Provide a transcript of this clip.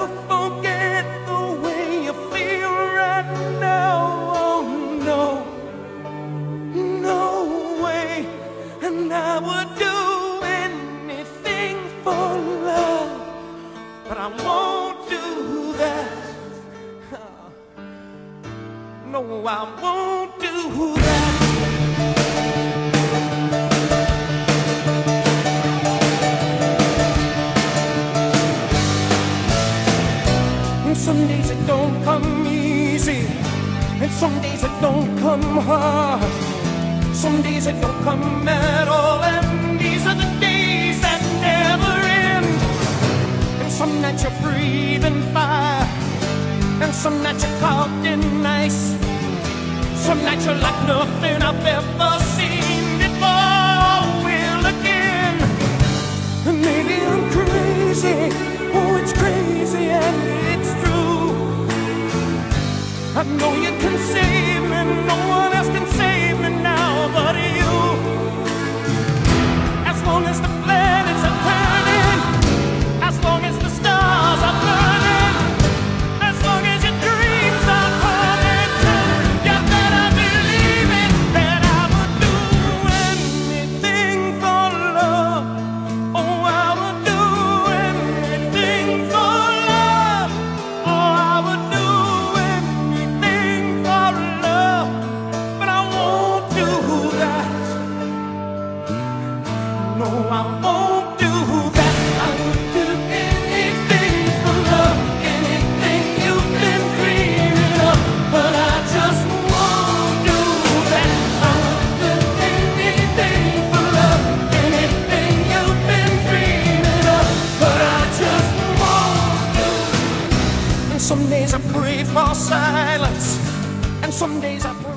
never forget the way you feel right now. Oh no, no way. And I would do anything for love, but I won't do that. No, I won't do that. Some days it don't come easy, and some days it don't come hard. Some days it don't come at all, and these are the days that never end. And some nights you're breathing fire, and some nights you're caught in ice. Some nights you're like nothing I've ever seen before. Will again, and maybe I'm crazy. Oh, it's crazy and it's true. I know you can save me, no one else can save me now but you. As long as the planets are turning, as long as the stars are burning, as long as your dreams are burning, you better believe it, that I would do anything for love. Oh, I would do anything for love. Oh, I would do some days I pray for silence, and some days I pray